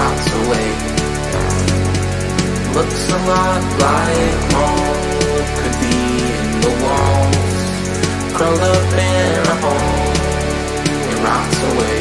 miles away. Looks a lot like mold, could be in the walls, curled up in a hole, it rots away.